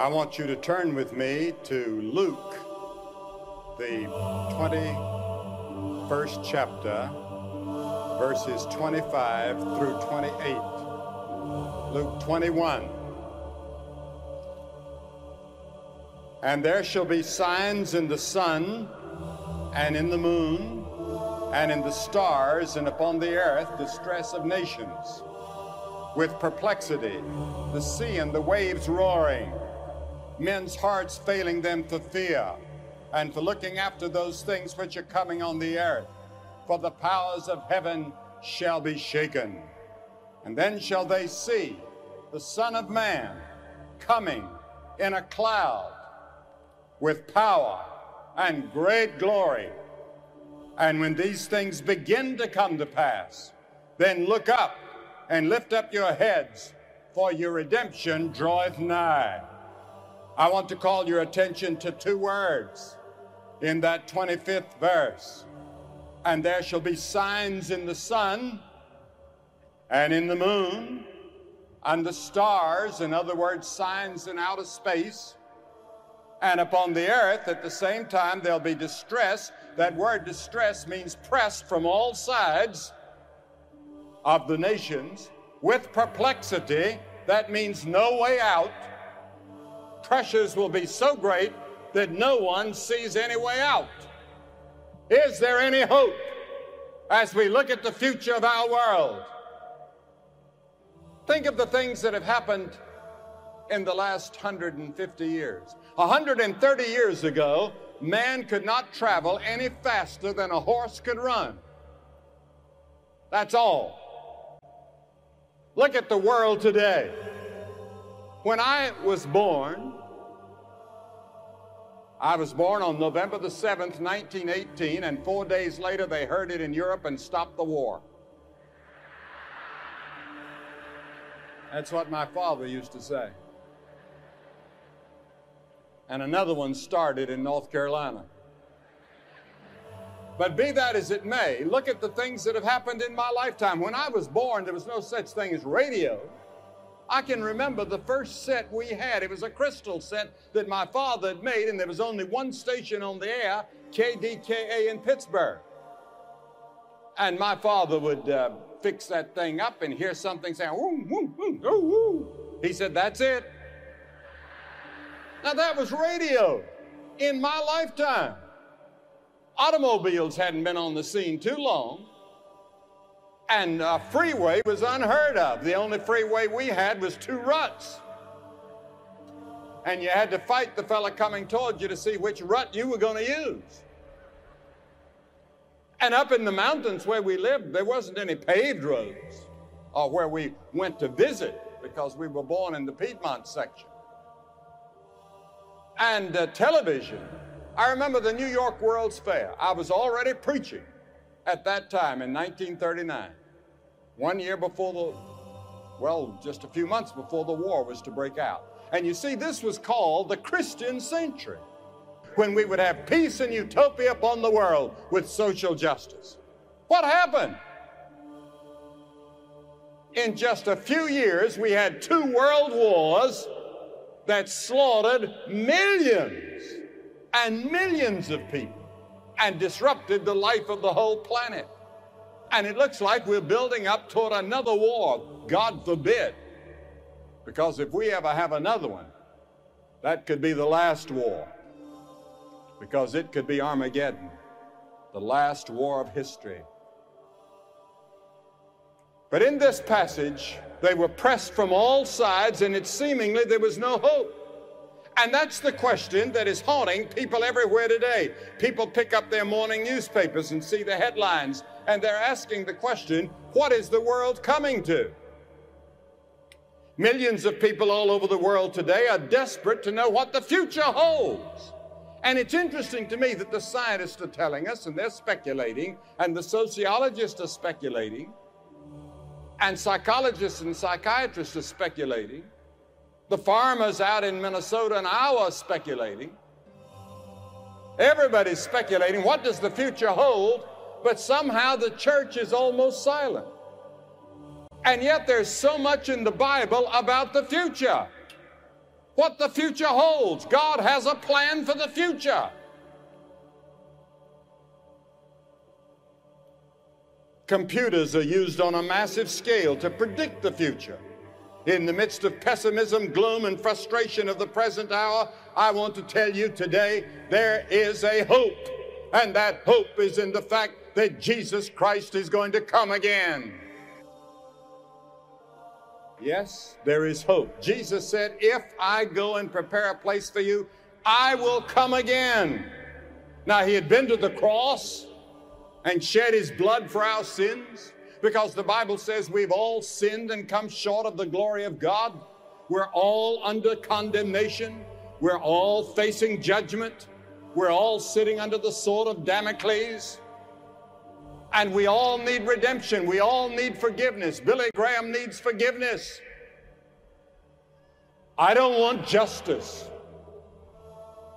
I want you to turn with me to Luke, the 21st chapter, verses 25 through 28. Luke 21. And there shall be signs in the sun, and in the moon, and in the stars, and upon the earth distress of nations, with perplexity, the sea and the waves roaring, men's hearts failing them for fear, and for looking after those things which are coming on the earth. For the powers of heaven shall be shaken. And then shall they see the Son of Man coming in a cloud with power and great glory. And when these things begin to come to pass, then look up and lift up your heads, for your redemption draweth nigh. I want to call your attention to two words in that 25th verse. And there shall be signs in the sun, and in the moon, and the stars, in other words, signs in outer space, and upon the earth. At the same time, there'll be distress. That word distress means pressed from all sides of the nations, with perplexity. That means no way out. Pressures will be so great that no one sees any way out. Is there any hope as we look at the future of our world? Think of the things that have happened in the last 150 years. 130 years ago, man could not travel any faster than a horse could run. That's all. Look at the world today. When I was born, on November the 7th, 1918, and 4 days later they heard it in Europe and stopped the war. That's what my father used to say. And another one started in North Carolina. But be that as it may, look at the things that have happened in my lifetime. When I was born, there was no such thing as radio. I can remember the first set we had. It was a crystal set that my father had made, and there was only one station on the air, KDKA in Pittsburgh. And my father would fix that thing up and hear something saying, woo, woo, woo, woo, woo. He said, that's it. Now that was radio in my lifetime. Automobiles hadn't been on the scene too long, and a freeway was unheard of. The only freeway we had was two ruts, and you had to fight the fella coming toward you to see which rut you were going to use. And up in the mountains where we lived, there wasn't any paved roads, or where we went to visit, because we were born in the Piedmont section. And television. I remember the New York World's Fair. I was already preaching at that time in 1939, 1 year before just a few months before the war was to break out. And you see, this was called the Christian century, when we would have peace and utopia upon the world with social justice. What happened? In just a few years, we had two world wars that slaughtered millions and millions of people and disrupted the life of the whole planet. And it looks like we're building up toward another war, God forbid, because if we ever have another one, that could be the last war, because it could be Armageddon, the last war of history. But in this passage, they were pressed from all sides, and it seemingly there was no hope. And that's the question that is haunting people everywhere today. People pick up their morning newspapers and see the headlines, and they're asking the question, what is the world coming to? Millions of people all over the world today are desperate to know what the future holds. And it's interesting to me that the scientists are telling us, and they're speculating, and the sociologists are speculating, and psychologists and psychiatrists are speculating. The farmers out in Minnesota and Iowa speculating. Everybody's speculating, what does the future hold? But somehow the church is almost silent. And yet there's so much in the Bible about the future. what the future holds. God has a plan for the future. Computers are used on a massive scale to predict the future. In the midst of pessimism, gloom, and frustration of the present hour, I want to tell you today there is a hope, and that hope is in the fact that Jesus Christ is going to come again. Yes, there is hope. Jesus said, if I go and prepare a place for you, I will come again. Now, he had been to the cross and shed his blood for our sins, because the Bible says we've all sinned and come short of the glory of God. We're all under condemnation. We're all facing judgment. We're all sitting under the sword of Damocles. And we all need redemption. We all need forgiveness. Billy Graham needs forgiveness. I don't want justice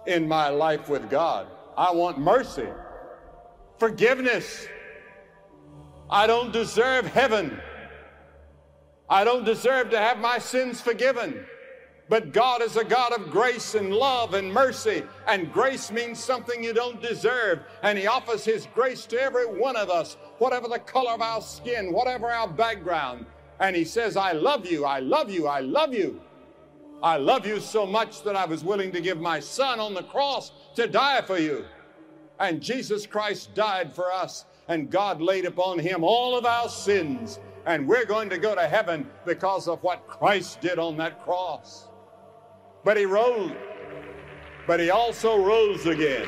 in my life with God. I want mercy, forgiveness. I don't deserve heaven. I don't deserve to have my sins forgiven. But God is a God of grace and love and mercy, and grace means something you don't deserve, and he offers his grace to every one of us, whatever the color of our skin, whatever our background, and he says, I love you, I love you, I love you. I love you so much that I was willing to give my son on the cross to die for you. And Jesus Christ died for us, and God laid upon him all of our sins, and we're going to go to heaven because of what Christ did on that cross. But he rose, but he also rose again.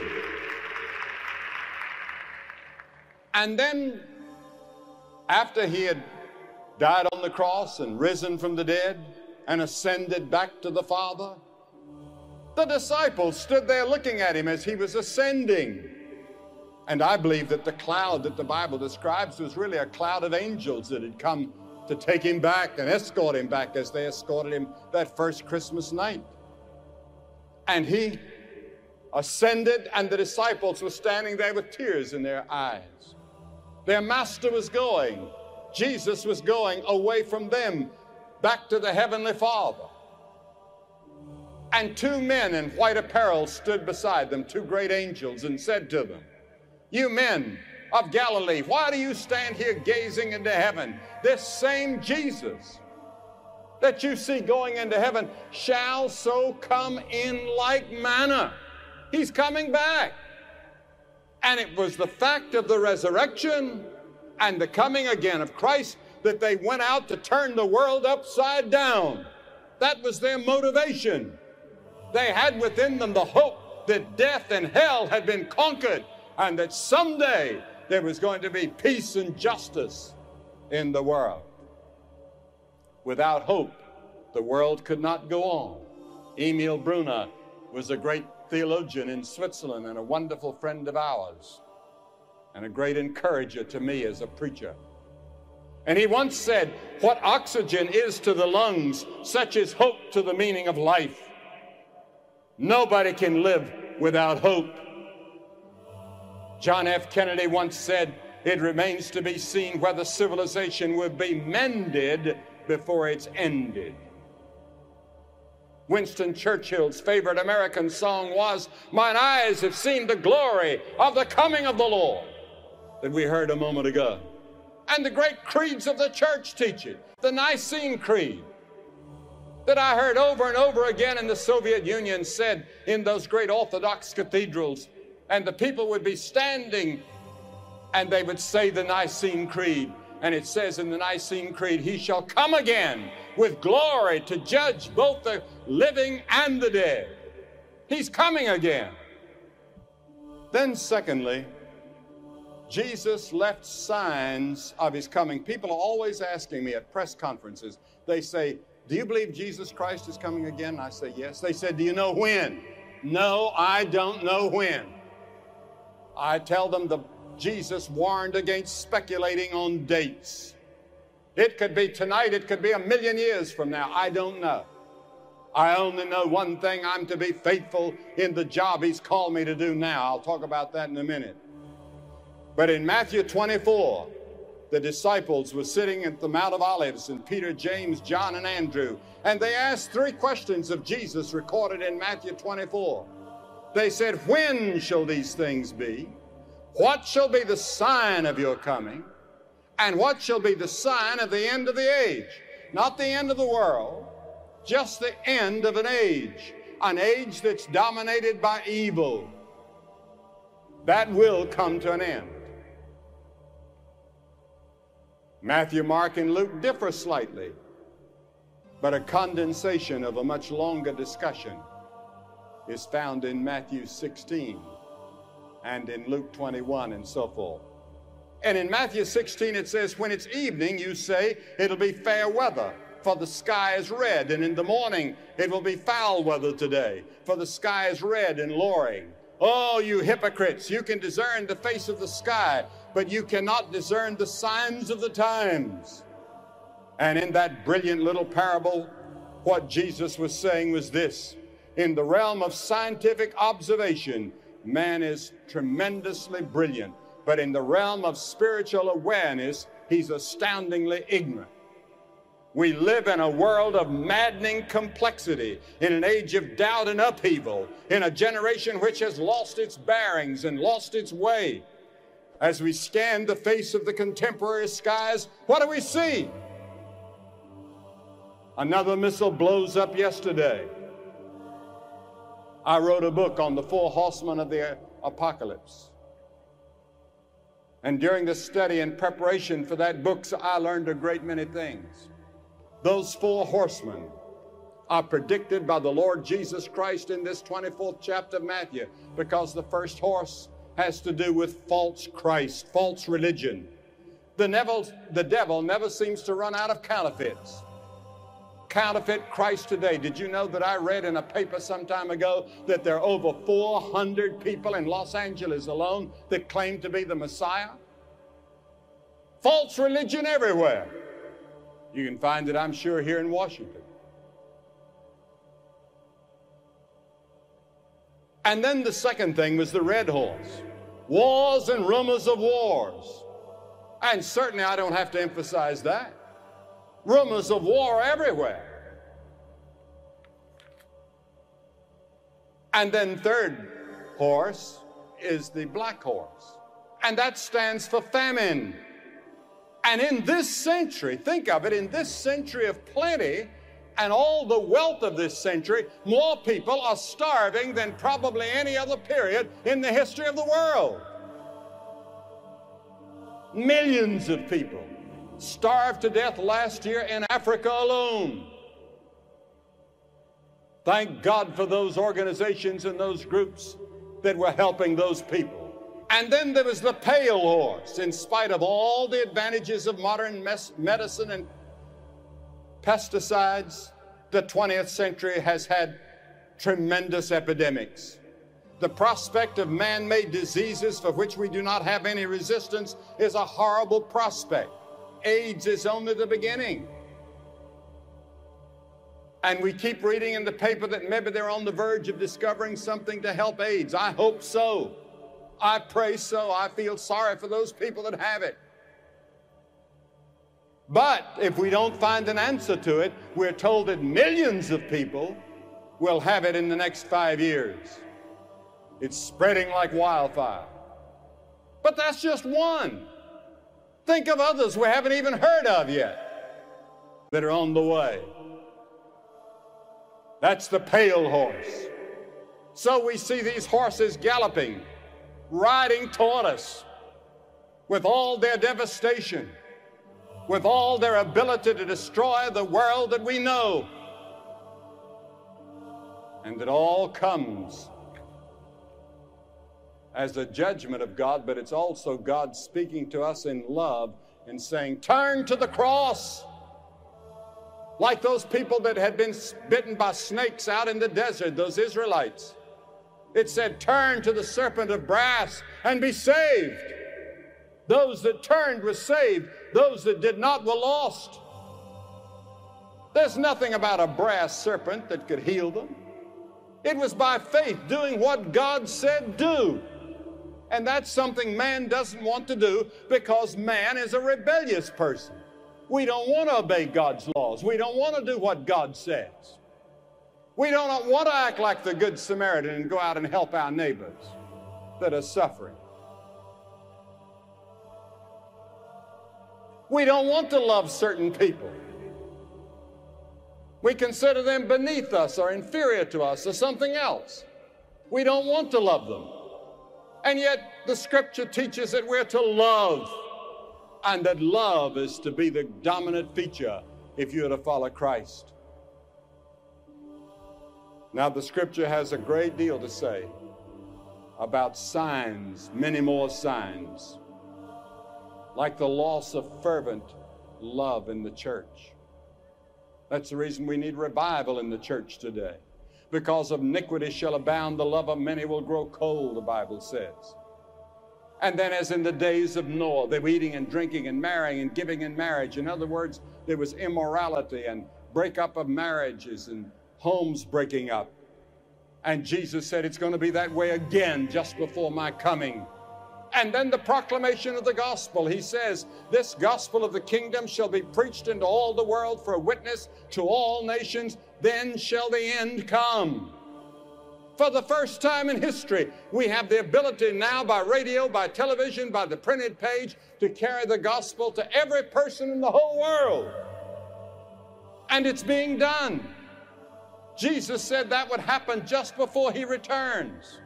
And then, after he had died on the cross and risen from the dead and ascended back to the Father, the disciples stood there looking at him as he was ascending. And I believe that the cloud that the Bible describes was really a cloud of angels that had come to take him back and escort him back as they escorted him that first Christmas night. And he ascended, and the disciples were standing there with tears in their eyes. Their master was going. Jesus was going away from them back to the Heavenly Father. And two men in white apparel stood beside them, two great angels, and said to them, you men of Galilee, why do you stand here gazing into heaven? This same Jesus that you see going into heaven shall so come in like manner. He's coming back. And it was the fact of the resurrection and the coming again of Christ that they went out to turn the world upside down. That was their motivation. They had within them the hope that death and hell had been conquered, and that someday there was going to be peace and justice in the world. Without hope, the world could not go on. Emil Brunner was a great theologian in Switzerland and a wonderful friend of ours, and a great encourager to me as a preacher. And he once said, what oxygen is to the lungs, such is hope to the meaning of life. Nobody can live without hope. John F. Kennedy once said, it remains to be seen whether civilization will be mended before it's ended. Winston Churchill's favorite American song was, mine eyes have seen the glory of the coming of the Lord, that we heard a moment ago. And the great creeds of the church teach it, the Nicene Creed, that I heard over and over again in the Soviet Union said in those great Orthodox cathedrals, and the people would be standing and they would say the Nicene Creed. And it says in the Nicene Creed, he shall come again with glory to judge both the living and the dead. He's coming again. Then secondly, Jesus left signs of his coming. People are always asking me at press conferences, they say, do you believe Jesus Christ is coming again? And I say, yes. They said, do you know when? No, I don't know when. I tell them that Jesus warned against speculating on dates. It could be tonight, it could be a million years from now, I don't know. I only know one thing, I'm to be faithful in the job he's called me to do now. I'll talk about that in a minute. But in Matthew 24, The disciples were sitting at the Mount of Olives, and Peter, James, John, and Andrew. And they asked three questions of Jesus recorded in Matthew 24. They said, "When shall these things be? What shall be the sign of your coming? And what shall be the sign of the end of the age?" Not the end of the world, just the end of an age that's dominated by evil. That will come to an end. Matthew, Mark, and Luke differ slightly, but a condensation of a much longer discussion is found in Matthew 16 and in Luke 21 and so forth. And in Matthew 16 it says, "When it's evening, you say, it'll be fair weather, for the sky is red. And in the morning, it will be foul weather today, for the sky is red and lowering. Oh, you hypocrites, you can discern the face of the sky, but you cannot discern the signs of the times." And in that brilliant little parable, what Jesus was saying was this: in the realm of scientific observation, man is tremendously brilliant, but in the realm of spiritual awareness, he's astoundingly ignorant. We live in a world of maddening complexity, in an age of doubt and upheaval, in a generation which has lost its bearings and lost its way. As we scan the face of the contemporary skies, what do we see? Another missile blows up yesterday. I wrote a book on the four horsemen of the apocalypse. And during the study and preparation for that book, I learned a great many things. Those four horsemen are predicted by the Lord Jesus Christ in this 24th chapter of Matthew, because the first horse has to do with false Christ, false religion. The devil never seems to run out of counterfeits. Counterfeit Christ today. Did you know that I read in a paper some time ago that there are over 400 people in Los Angeles alone that claim to be the Messiah? False religion everywhere. You can find it, I'm sure, here in Washington. And then the second thing was the red horse. Wars and rumors of wars. And certainly I don't have to emphasize that. Rumors of war everywhere. And then third horse is the black horse, and that stands for famine. And in this century, think of it, in this century of plenty and all the wealth of this century, more people are starving than probably any other period in the history of the world. Millions of people starved to death last year in Africa alone. Thank God for those organizations and those groups that were helping those people. And then there was the pale horse. In spite of all the advantages of modern medicine and pesticides, the 20th century has had tremendous epidemics. The prospect of man-made diseases for which we do not have any resistance is a horrible prospect. AIDS is only the beginning. And we keep reading in the paper that maybe they're on the verge of discovering something to help AIDS. I hope so. I pray so. I feel sorry for those people that have it. But if we don't find an answer to it, we're told that millions of people will have it in the next 5 years. It's spreading like wildfire. But that's just one. Think of others we haven't even heard of yet that are on the way. That's the pale horse. So we see these horses galloping, riding toward us with all their devastation, with all their ability to destroy the world that we know. And it all comes as a judgment of God, but it's also God speaking to us in love and saying, turn to the cross. Like those people that had been bitten by snakes out in the desert, those Israelites. It said, turn to the serpent of brass and be saved. Those that turned were saved. Those that did not were lost. There's nothing about a brass serpent that could heal them. It was by faith, doing what God said do. And that's something man doesn't want to do because man is a rebellious person. We don't want to obey God's laws. We don't want to do what God says. We don't want to act like the Good Samaritan and go out and help our neighbors that are suffering. We don't want to love certain people. We consider them beneath us or inferior to us or something else. We don't want to love them. And yet the Scripture teaches that we're to love, and that love is to be the dominant feature if you're to follow Christ. Now the Scripture has a great deal to say about signs, many more signs, like the loss of fervent love in the church. That's the reason we need revival in the church today. Because of iniquity shall abound, the love of many will grow cold, the Bible says. And then as in the days of Noah, they were eating and drinking and marrying and giving in marriage. In other words, there was immorality and breakup of marriages and homes breaking up. And Jesus said, it's going to be that way again just before my coming. And then the proclamation of the gospel. He says, this gospel of the kingdom shall be preached into all the world for a witness to all nations. Then shall the end come. For the first time in history, we have the ability now by radio, by television, by the printed page to carry the gospel to every person in the whole world. And it's being done. Jesus said that would happen just before he returns.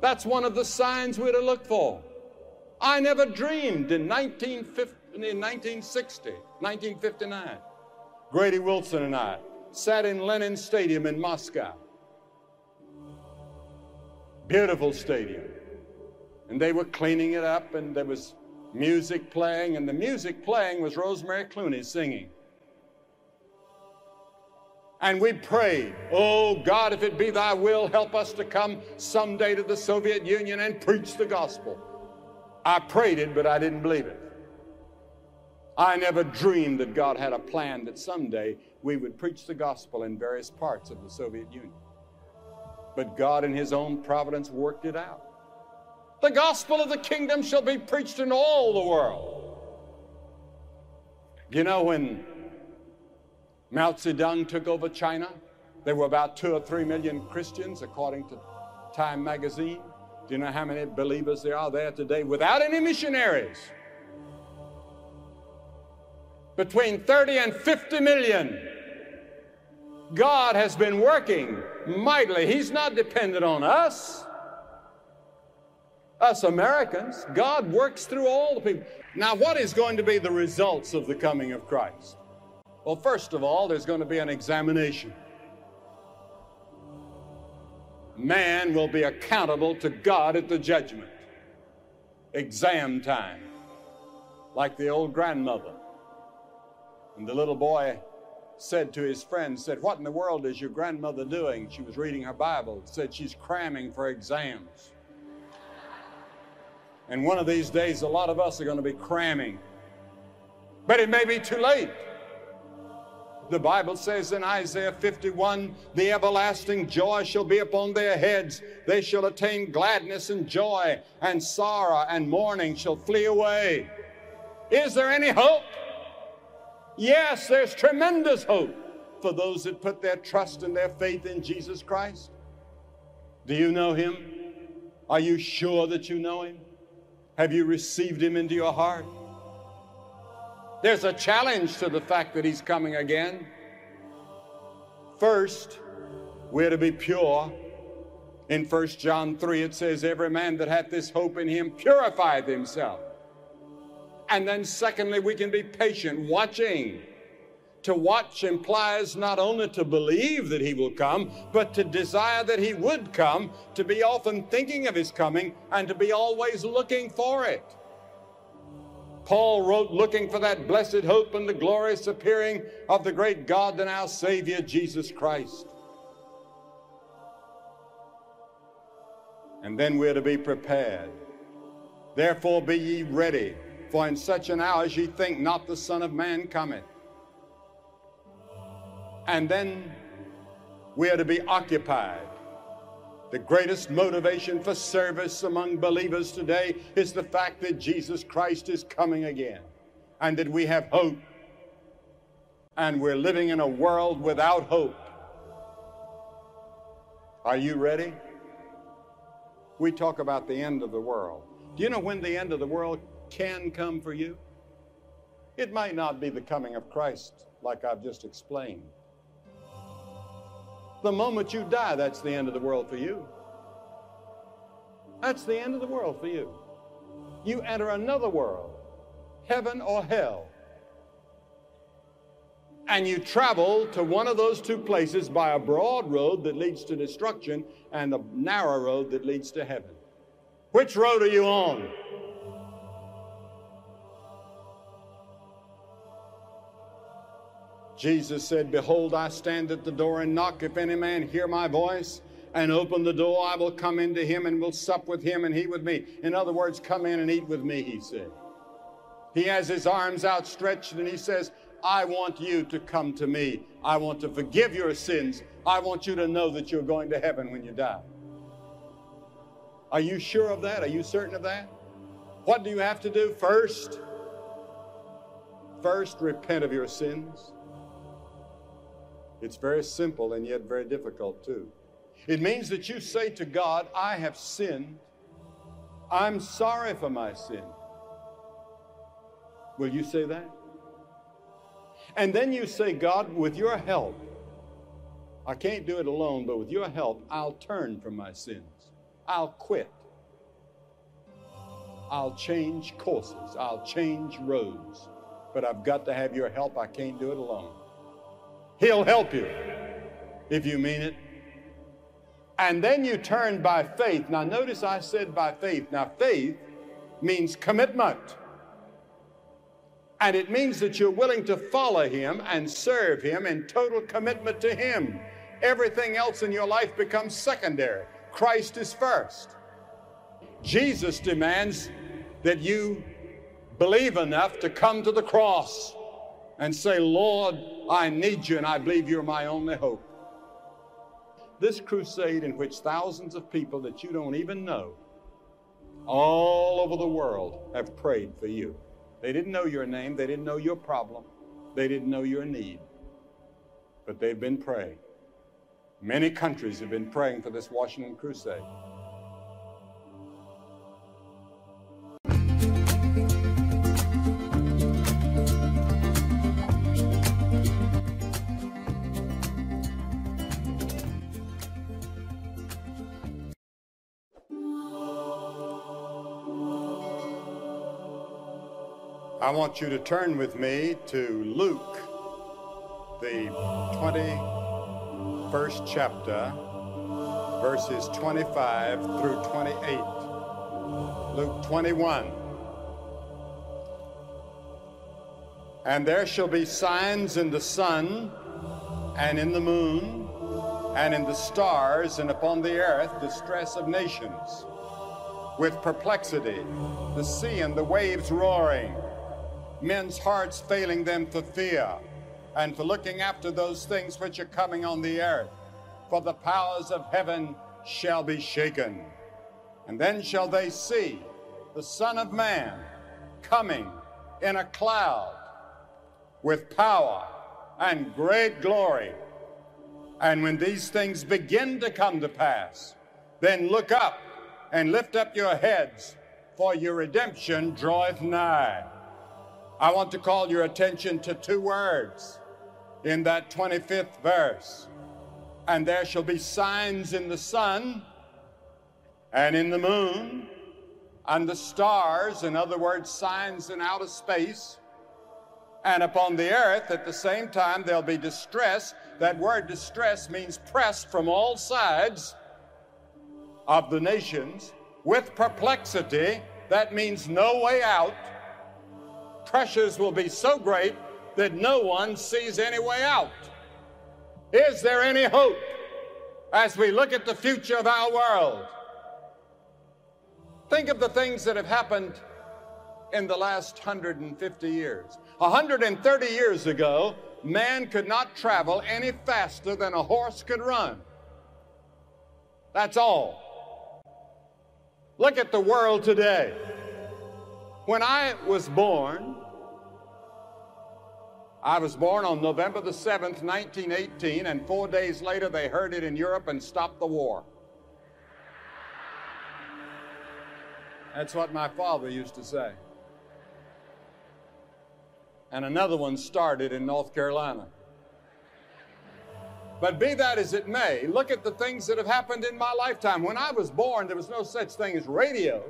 That's one of the signs we're to look for. I never dreamed in 1959, Grady Wilson and I sat in Lenin Stadium in Moscow. Beautiful stadium. And they were cleaning it up, and there was music playing, and the music playing was Rosemary Clooney singing. And we prayed, oh God, if it be thy will, help us to come someday to the Soviet Union and preach the gospel. I prayed it, but I didn't believe it. I never dreamed that God had a plan that someday we would preach the gospel in various parts of the Soviet Union. But God in his own providence worked it out. The gospel of the kingdom shall be preached in all the world. You know, when Mao Zedong took over China, there were about 2 or 3 million Christians, according to Time magazine. Do you know how many believers there are there today without any missionaries? Between 30 and 50 million. God has been working mightily. He's not dependent on us Americans. God works through all the people. Now, what is going to be the results of the coming of Christ? Well, first of all, there's going to be an examination. Man will be accountable to God at the judgment. Exam time, like the old grandmother. And the little boy said to his friend, said, what in the world is your grandmother doing? She was reading her Bible. Said, she's cramming for exams. And one of these days, a lot of us are going to be cramming. But it may be too late. The Bible says in Isaiah 51, the everlasting joy shall be upon their heads. They shall attain gladness and joy, and sorrow and mourning shall flee away. Is there any hope? Yes, there's tremendous hope for those that put their trust and their faith in Jesus Christ. Do you know him? Are you sure that you know him? Have you received him into your heart? There's a challenge to the fact that he's coming again. First, we're to be pure. In 1 John 3, it says, every man that hath this hope in him purifieth himself. And then secondly, we can be patient, watching. To watch implies not only to believe that he will come, but to desire that he would come, to be often thinking of his coming, and to be always looking for it. Paul wrote, looking for that blessed hope and the glorious appearing of the great God and our Savior, Jesus Christ. And then we're to be prepared. Therefore be ye ready, for in such an hour as ye think not the Son of Man cometh. And then we're to be occupied. The greatest motivation for service among believers today is the fact that Jesus Christ is coming again and that we have hope. And we're living in a world without hope. Are you ready? We talk about the end of the world. Do you know when the end of the world can come for you? It might not be the coming of Christ, like I've just explained. The moment you die, that's the end of the world for you. That's the end of the world for you. You enter another world, heaven or hell, and you travel to one of those two places by a broad road that leads to destruction and a narrow road that leads to heaven. Which road are you on? Jesus said, "Behold, I stand at the door and knock. If any man hear my voice and open the door, I will come into him and will sup with him and he with me." In other words, come in and eat with me, he said. He has his arms outstretched and he says, "I want you to come to me. I want to forgive your sins. I want you to know that you're going to heaven when you die." Are you sure of that? Are you certain of that? What do you have to do? First, repent of your sins. It's very simple and yet very difficult too. It means that you say to God, "I have sinned. I'm sorry for my sin." Will you say that? And then you say, "God, with your help, I can't do it alone, but with your help, I'll turn from my sins. I'll quit. I'll change courses. I'll change roads. But I've got to have your help. I can't do it alone." He'll help you if you mean it. And then you turn by faith. Now notice I said by faith. Now faith means commitment. And it means that you're willing to follow him and serve him in total commitment to him. Everything else in your life becomes secondary. Christ is first. Jesus demands that you believe enough to come to the cross and say, "Lord, I need you and I believe you're my only hope." This crusade in which thousands of people that you don't even know all over the world have prayed for you. They didn't know your name. They didn't know your problem. They didn't know your need. But they've been praying. Many countries have been praying for this Washington crusade. I want you to turn with me to Luke, the 21st chapter, verses 25 through 28. Luke 21. "And there shall be signs in the sun, and in the moon, and in the stars, and upon the earth distress of nations, with perplexity, the sea and the waves roaring, men's hearts failing them for fear, and for looking after those things which are coming on the earth. For the powers of heaven shall be shaken. And then shall they see the Son of Man coming in a cloud with power and great glory. And when these things begin to come to pass, then look up and lift up your heads, for your redemption draweth nigh." I want to call your attention to two words in that 25th verse. "And there shall be signs in the sun and in the moon and the stars," in other words, signs in outer space, "and upon the earth at the same time there'll be distress." That word distress means pressed from all sides of the nations. "With perplexity," that means no way out. Pressures will be so great that no one sees any way out. Is there any hope as we look at the future of our world? Think of the things that have happened in the last 150 years. 130 years ago, man could not travel any faster than a horse could run. That's all. Look at the world today. When I was born on November the 7th, 1918, and 4 days later they heard it in Europe and stopped the war. That's what my father used to say. And another one started in North Carolina. But be that as it may, look at the things that have happened in my lifetime. When I was born, there was no such thing as radio.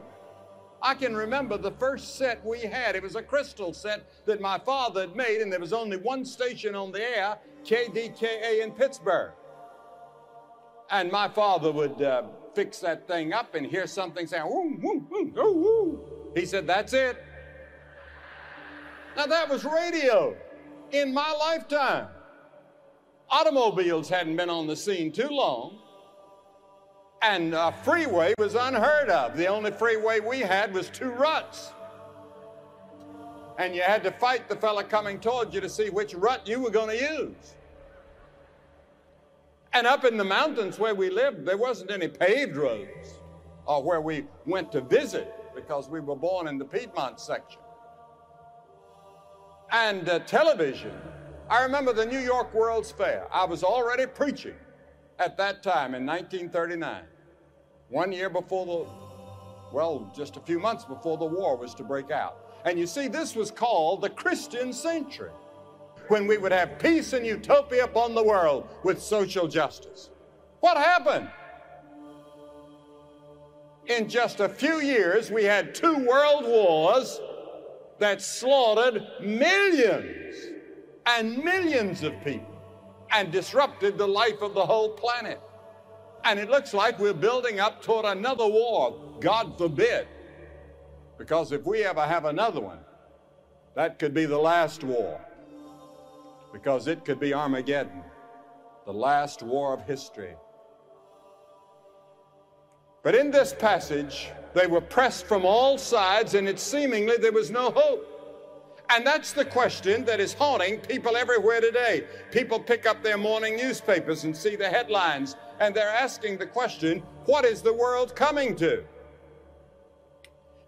I can remember the first set we had. It was a crystal set that my father had made, and there was only one station on the air, KDKA in Pittsburgh. And my father would fix that thing up and hear something saying, woo, woo, woo, woo, woo. He said, that's it. Now that was radio in my lifetime. Automobiles hadn't been on the scene too long, and a freeway was unheard of. The only freeway we had was two ruts, and you had to fight the fella coming towards you to see which rut you were going to use. And up in the mountains where we lived, there wasn't any paved roads, or where we went to visit, because we were born in the Piedmont section. And television. I remember the New York World's Fair. I was already preaching at that time in 1939, 1 year before just a few months before the war was to break out. And you see, this was called the Christian century, when we would have peace and utopia upon the world with social justice. What happened? In just a few years, we had two world wars that slaughtered millions and millions of people and disrupted the life of the whole planet. And it looks like we're building up toward another war, God forbid, because if we ever have another one, that could be the last war, because it could be Armageddon, the last war of history. But in this passage, they were pressed from all sides, and it seemingly there was no hope. And that's the question that is haunting people everywhere today. People pick up their morning newspapers and see the headlines, and they're asking the question, what is the world coming to?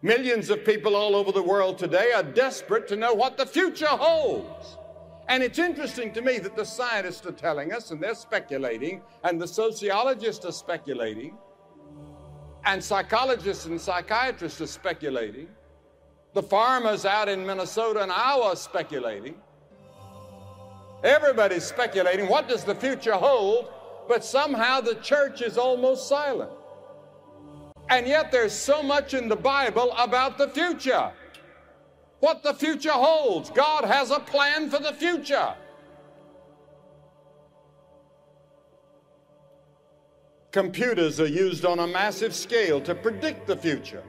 Millions of people all over the world today are desperate to know what the future holds. And it's interesting to me that the scientists are telling us, and they're speculating, and the sociologists are speculating, and psychologists and psychiatrists are speculating. The farmers out in Minnesota and Iowa are speculating. Everybody's speculating. What does the future hold? But somehow the church is almost silent. And yet there's so much in the Bible about the future. What the future holds. God has a plan for the future. Computers are used on a massive scale to predict the future.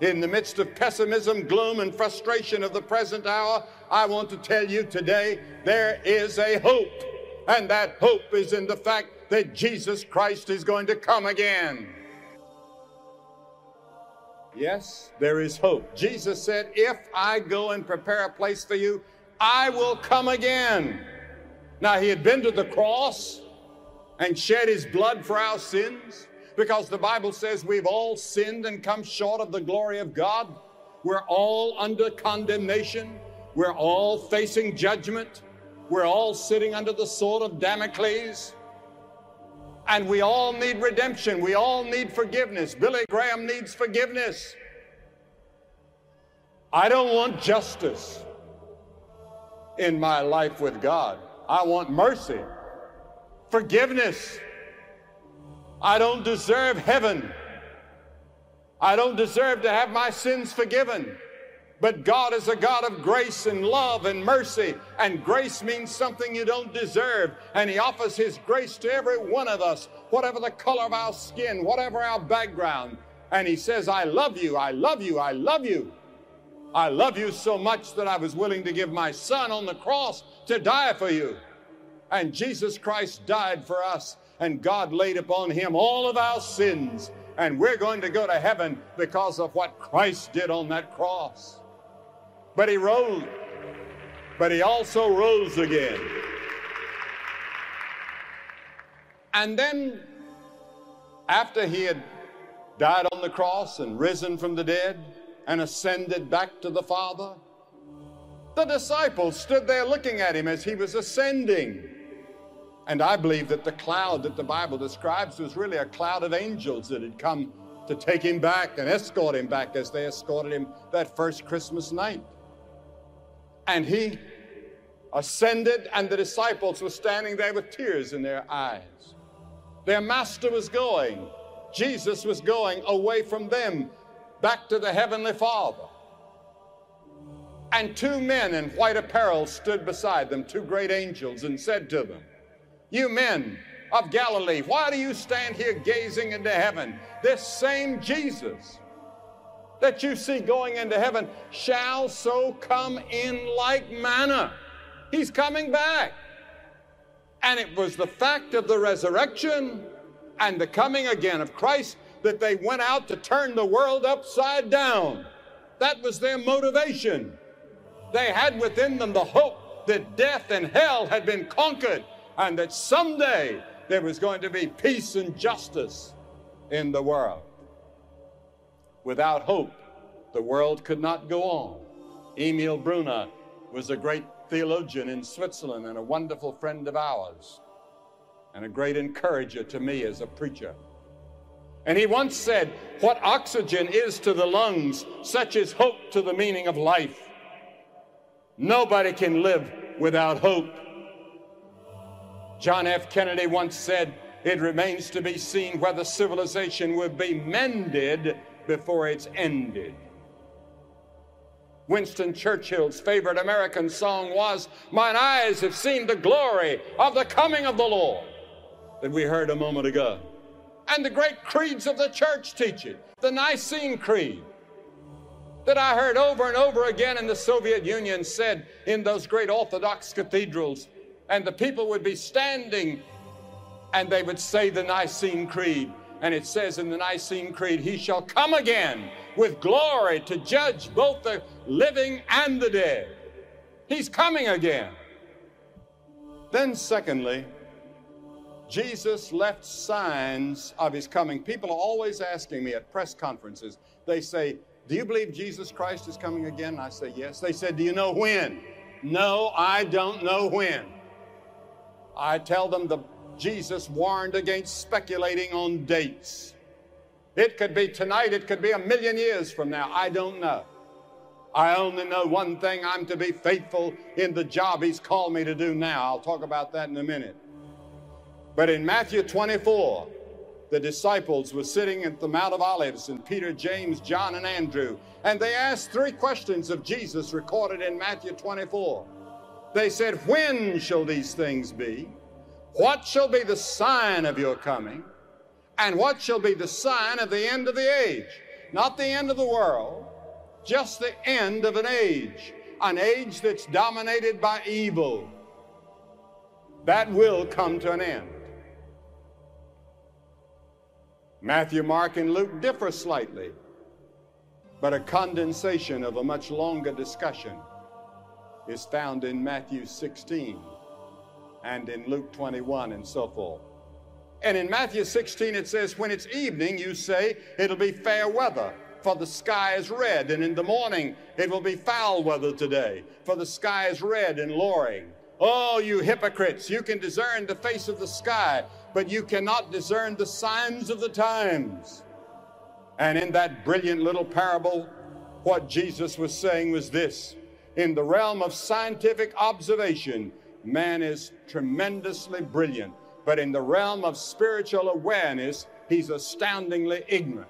In the midst of pessimism, gloom, and frustration of the present hour, I want to tell you today there is a hope, and that hope is in the fact that Jesus Christ is going to come again. Yes, there is hope. Jesus said, if I go and prepare a place for you, I will come again. Now, he had been to the cross and shed his blood for our sins, because the Bible says we've all sinned and come short of the glory of God. We're all under condemnation. We're all facing judgment. We're all sitting under the sword of Damocles. And we all need redemption. We all need forgiveness. Billy Graham needs forgiveness. I don't want justice in my life with God. I want mercy, forgiveness. I don't deserve heaven. I don't deserve to have my sins forgiven. But God is a God of grace and love and mercy, and grace means something you don't deserve, and he offers his grace to every one of us, whatever the color of our skin, whatever our background. And he says, I love you, I love you, I love you. I love you so much that I was willing to give my son on the cross to die for you. And Jesus Christ died for us. And God laid upon him all of our sins, and we're going to go to heaven because of what Christ did on that cross. But he rose, but he also rose again. And then After he had died on the cross and risen from the dead and ascended back to the Father, the disciples stood there looking at him as he was ascending. And I believe that the cloud that the Bible describes was really a cloud of angels that had come to take him back and escort him back as they escorted him that first Christmas night. And he ascended, and the disciples were standing there with tears in their eyes. Their master was going. Jesus was going away from them back to the Heavenly Father. And two men in white apparel stood beside them, two great angels, and said to them, "You men of Galilee, why do you stand here gazing into heaven? This same Jesus that you see going into heaven shall so come in like manner." He's coming back. And it was the fact of the resurrection and the coming again of Christ that they went out to turn the world upside down. That was their motivation. They had within them the hope that death and hell had been conquered, and that someday there was going to be peace and justice in the world. Without hope, the world could not go on. Emil Brunner was a great theologian in Switzerland and a wonderful friend of ours, and a great encourager to me as a preacher. And he once said, "What oxygen is to the lungs, such is hope to the meaning of life." Nobody can live without hope. John F. Kennedy once said, "It remains to be seen whether civilization will be mended before it's ended." Winston Churchill's favorite American song was, "Mine eyes have seen the glory of the coming of the Lord," that we heard a moment ago. And the great creeds of the church teach it. The Nicene Creed that I heard over and over again in the Soviet Union said in those great Orthodox cathedrals, and the people would be standing and they would say the Nicene Creed. And it says in the Nicene Creed, "He shall come again with glory to judge both the living and the dead." He's coming again. Then secondly, Jesus left signs of his coming. People are always asking me at press conferences, they say, "Do you believe Jesus Christ is coming again?" And I say, "Yes." They said, "Do you know when?" No, I don't know when. I tell them that Jesus warned against speculating on dates. It could be tonight, it could be a million years from now. I don't know. I only know one thing: I'm to be faithful in the job he's called me to do now. I'll talk about that in a minute. But in Matthew 24, the disciples were sitting at the Mount of Olives, and Peter, James, John, and Andrew, and they asked three questions of Jesus recorded in Matthew 24. They said, "When shall these things be? What shall be the sign of your coming? And what shall be the sign of the end of the age?" Not the end of the world, just the end of an age that's dominated by evil. That will come to an end. Matthew, Mark, and Luke differ slightly, but a condensation of a much longer discussion is found in Matthew 16 and in Luke 21 and so forth. And in Matthew 16 it says, "When it's evening, you say, it'll be fair weather, for the sky is red. And in the morning, it will be foul weather today, for the sky is red and lowering. Oh, you hypocrites, you can discern the face of the sky, but you cannot discern the signs of the times." And in that brilliant little parable, what Jesus was saying was this: in the realm of scientific observation, man is tremendously brilliant, but in the realm of spiritual awareness, he's astoundingly ignorant.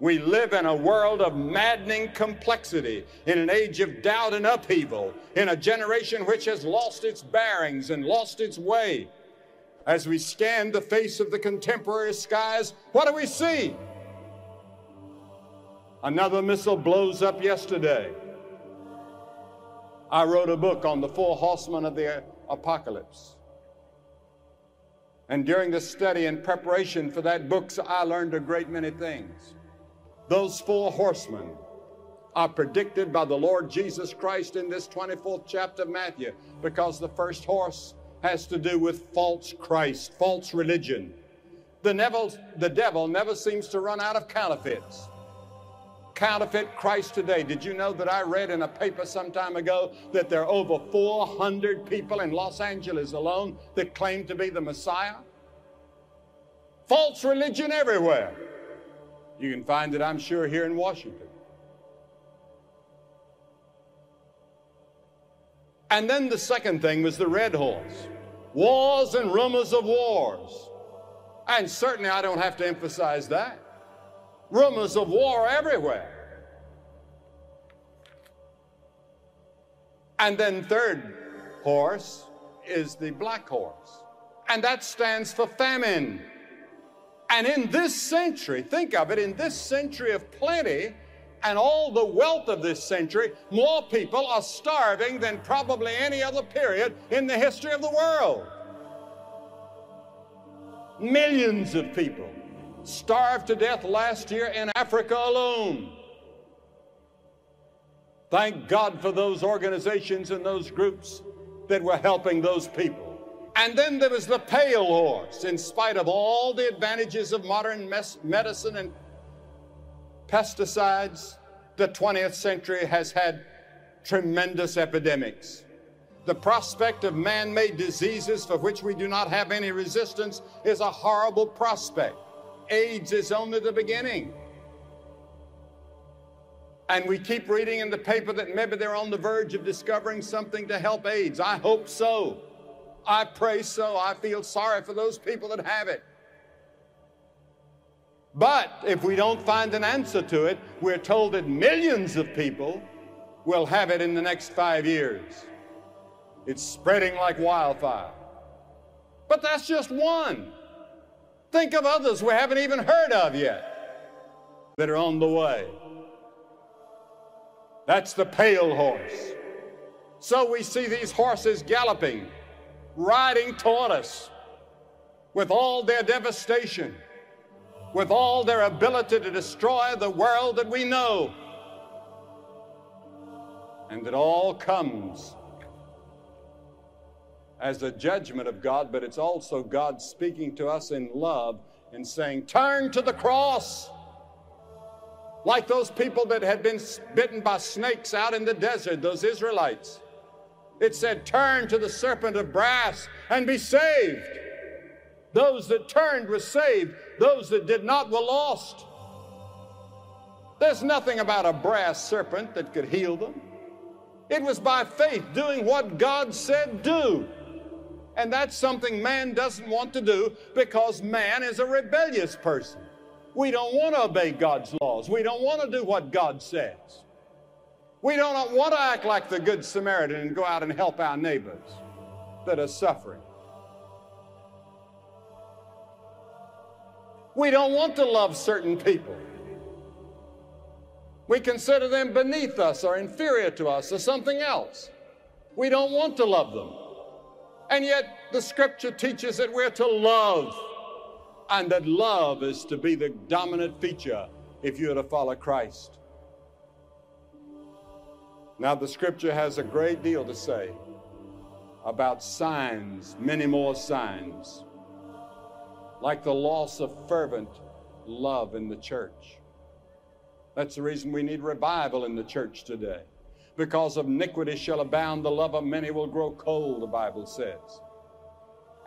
We live in a world of maddening complexity, in an age of doubt and upheaval, in a generation which has lost its bearings and lost its way. As we scan the face of the contemporary skies, what do we see? Another missile blows up yesterday. I wrote a book on the four horsemen of the apocalypse. And during the study and preparation for that book, I learned a great many things. Those four horsemen are predicted by the Lord Jesus Christ in this 24th chapter of Matthew, because the first horse has to do with false Christ, false religion. The devil never seems to run out of counterfeits. Counterfeit Christ today. Did you know that I read in a paper some time ago that there are over 400 people in Los Angeles alone that claim to be the Messiah? False religion everywhere. You can find it, I'm sure, here in Washington. And then the second thing was the red horse. Wars and rumors of wars. And certainly I don't have to emphasize that. Rumors of war everywhere. And then third horse is the black horse. And that stands for famine. And in this century, think of it, in this century of plenty and all the wealth of this century, more people are starving than probably any other period in the history of the world. Millions of people starved to death last year in Africa alone. Thank God for those organizations and those groups that were helping those people. And then there was the pale horse. In spite of all the advantages of modern medicine and pesticides, the 20th century has had tremendous epidemics. The prospect of man-made diseases for which we do not have any resistance is a horrible prospect. AIDS is only the beginning. And we keep reading in the paper that maybe they're on the verge of discovering something to help AIDS. I hope so. I pray so. I feel sorry for those people that have it. But if we don't find an answer to it, we're told that millions of people will have it in the next 5 years. It's spreading like wildfire. But that's just one. Think of others we haven't even heard of yet that are on the way. That's the pale horse. So we see these horses galloping, riding toward us with all their devastation, with all their ability to destroy the world that we know. And it all comes as the judgment of God, but it's also God speaking to us in love and saying, turn to the cross. Like those people that had been bitten by snakes out in the desert, those Israelites. It said, turn to the serpent of brass and be saved. Those that turned were saved. Those that did not were lost. There's nothing about a brass serpent that could heal them. It was by faith doing what God said do. And that's something man doesn't want to do because man is a rebellious person. We don't want to obey God's laws. We don't want to do what God says. We don't want to act like the Good Samaritan and go out and help our neighbors that are suffering. We don't want to love certain people. We consider them beneath us or inferior to us or something else. We don't want to love them. And yet the Scripture teaches that we're to love, and that love is to be the dominant feature if you're to follow Christ. Now, the Scripture has a great deal to say about signs, many more signs, like the loss of fervent love in the church. That's the reason we need revival in the church today. Because of iniquity shall abound, the love of many will grow cold, the Bible says.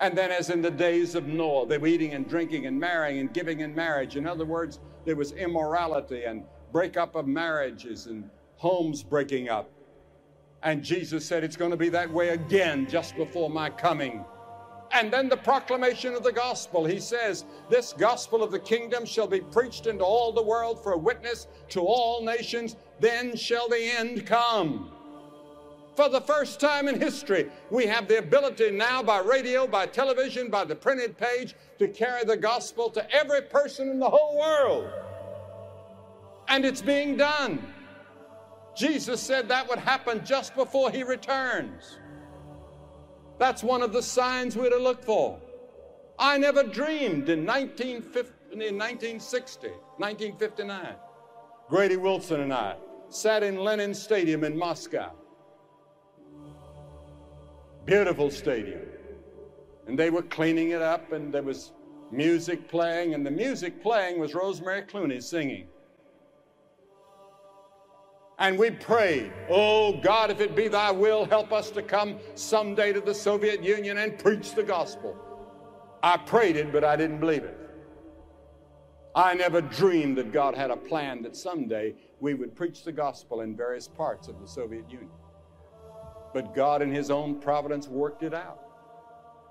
And then as in the days of Noah, they were eating and drinking and marrying and giving in marriage. In other words, there was immorality and breakup of marriages and homes breaking up. And Jesus said, it's going to be that way again just before my coming. And then the proclamation of the gospel. He says, this gospel of the kingdom shall be preached into all the world for a witness to all nations. Then shall the end come. For the first time in history, we have the ability now by radio, by television, by the printed page to carry the gospel to every person in the whole world. And it's being done. Jesus said that would happen just before he returns. That's one of the signs we're to look for. I never dreamed in 1959, Grady Wilson and I sat in Lenin Stadium in Moscow. Beautiful stadium. And they were cleaning it up, and there was music playing, and the music playing was Rosemary Clooney singing. And we prayed, oh God, if it be thy will, help us to come someday to the Soviet Union and preach the gospel. I prayed it, but I didn't believe it. I never dreamed that God had a plan that someday we would preach the gospel in various parts of the Soviet Union. But God in his own providence worked it out.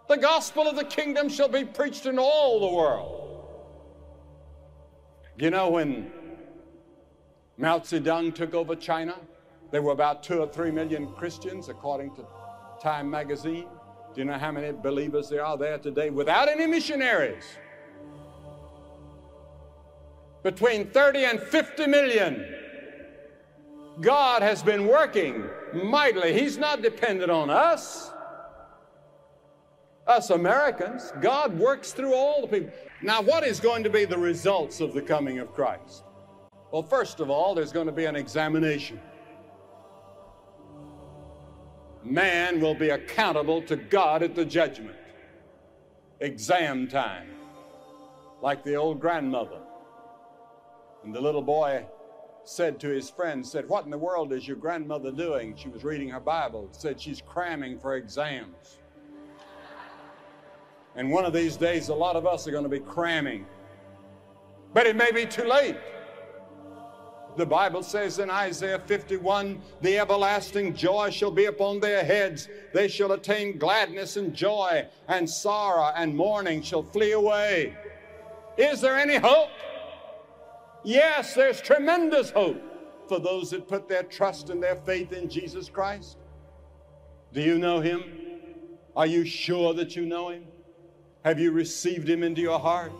The gospel of the kingdom shall be preached in all the world. You know, when Mao Zedong took over China, there were about 2 or 3 million Christians, according to Time magazine. Do you know how many believers there are there today without any missionaries? Between 30 and 50 million. God has been working mightily. He's not dependent on us. Us Americans, God works through all the people. Now, what is going to be the results of the coming of Christ? Well, first of all, there's going to be an examination. Man will be accountable to God at the judgment. Exam time, like the old grandmother. And the little boy said to his friend, said, what in the world is your grandmother doing? She was reading her Bible, said she's cramming for exams. And one of these days, a lot of us are going to be cramming. But it may be too late. The Bible says in Isaiah 51, the everlasting joy shall be upon their heads. They shall attain gladness and joy, and sorrow and mourning shall flee away. Is there any hope? Yes, there's tremendous hope for those that put their trust and their faith in Jesus Christ. Do you know him? Are you sure that you know him? Have you received him into your heart?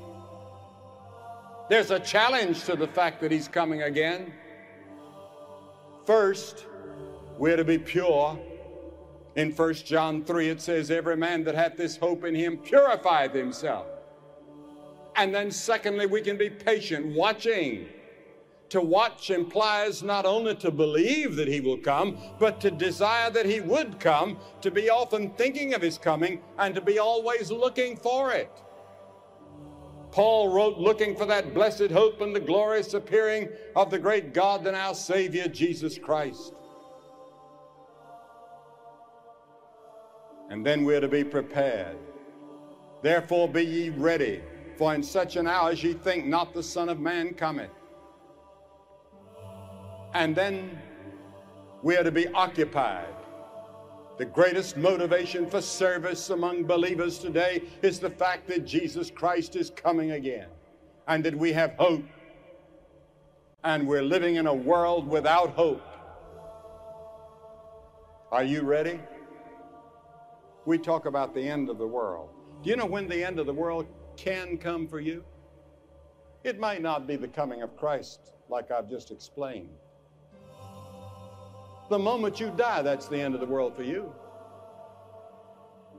There's a challenge to the fact that he's coming again. First, we're to be pure. In 1 John 3, it says, every man that hath this hope in him purifieth himself. And then secondly, we can be patient, watching. To watch implies not only to believe that he will come, but to desire that he would come, to be often thinking of his coming, and to be always looking for it. Paul wrote, looking for that blessed hope and the glorious appearing of the great God and our Savior, Jesus Christ. And then we're to be prepared. Therefore be ye ready, for in such an hour as ye think not, the Son of Man cometh. And then we are to be occupied. The greatest motivation for service among believers today is the fact that Jesus Christ is coming again and that we have hope. And we're living in a world without hope. Are you ready? We talk about the end of the world. Do you know when the end of the world can come for you? It might not be the coming of Christ like I've just explained. The moment you die, that's the end of the world for you.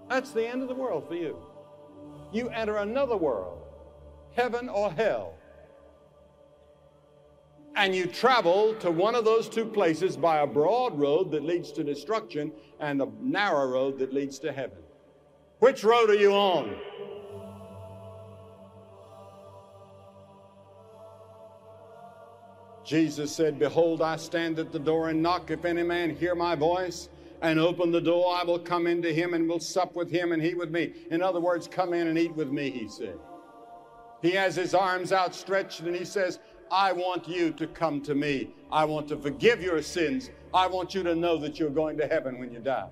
That's the end of the world for you. You enter another world, heaven or hell. And you travel to one of those two places by a broad road that leads to destruction and a narrow road that leads to heaven. Which road are you on? Jesus said, behold, I stand at the door and knock. If any man hear my voice and open the door, I will come into him and will sup with him and he with me. In other words, come in and eat with me, he said. He has his arms outstretched and he says, I want you to come to me. I want to forgive your sins. I want you to know that you're going to heaven when you die.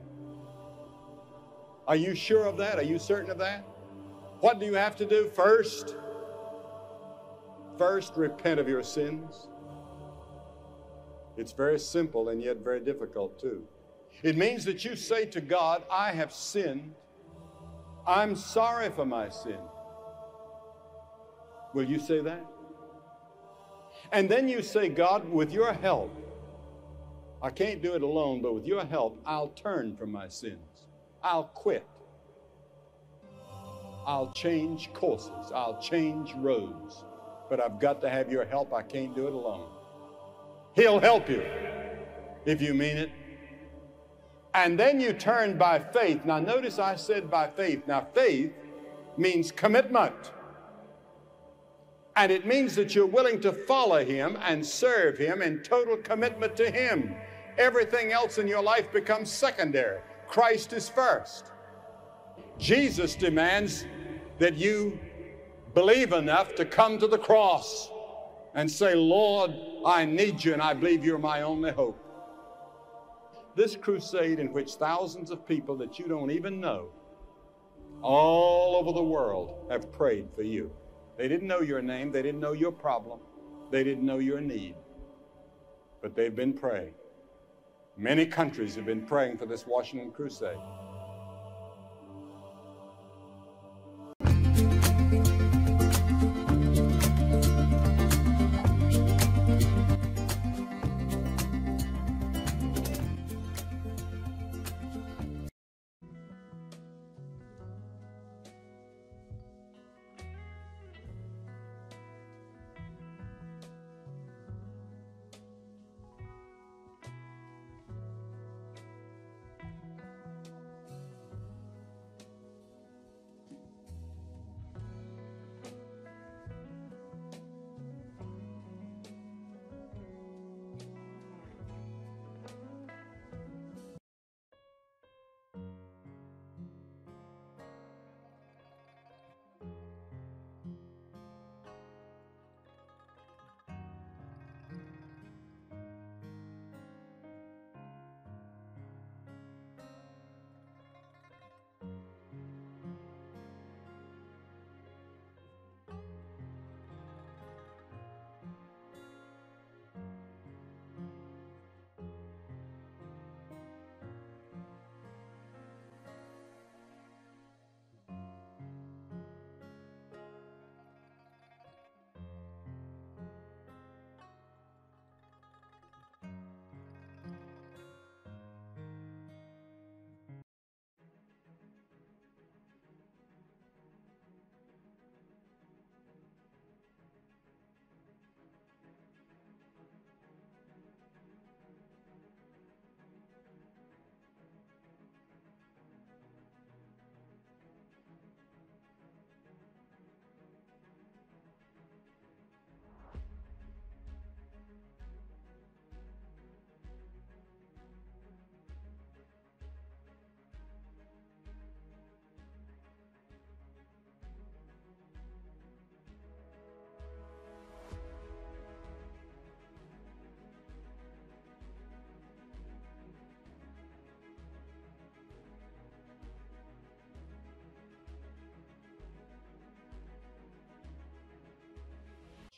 Are you sure of that? Are you certain of that? What do you have to do? First, repent of your sins. It's very simple and yet very difficult too. It means that you say to God, I have sinned. I'm sorry for my sin. Will you say that? And then you say, God, with your help, I can't do it alone, but with your help, I'll turn from my sins. I'll quit. I'll change courses. I'll change roads. But I've got to have your help. I can't do it alone. He'll help you if you mean it. And then you turn by faith. Now notice I said by faith. Now faith means commitment. And it means that you're willing to follow him and serve him in total commitment to him. Everything else in your life becomes secondary. Christ is first. Jesus demands that you believe enough to come to the cross and say, Lord, I need you and I believe you're my only hope. This crusade in which thousands of people that you don't even know all over the world have prayed for you. They didn't know your name. They didn't know your problem. They didn't know your need. But they've been praying. Many countries have been praying for this Washington crusade.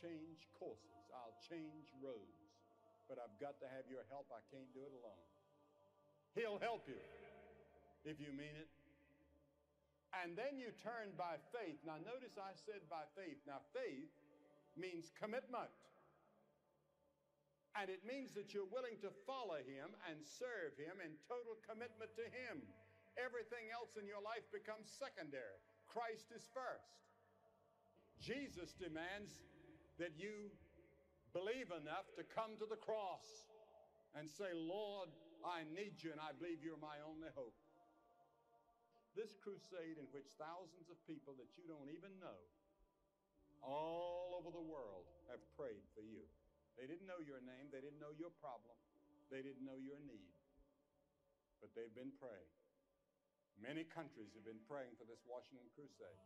Change courses, I'll change roads, but I've got to have your help. I can't do it alone. He'll help you if you mean it. And then you turn by faith. Now notice I said by faith. Now faith means commitment. And it means that you're willing to follow him and serve him in total commitment to him. Everything else in your life becomes secondary. Christ is first. Jesus demands that you believe enough to come to the cross and say, Lord, I need you and I believe you're my only hope. This crusade in which thousands of people that you don't even know all over the world have prayed for you. They didn't know your name. They didn't know your problem. They didn't know your need. But they've been praying. Many countries have been praying for this Washington crusade.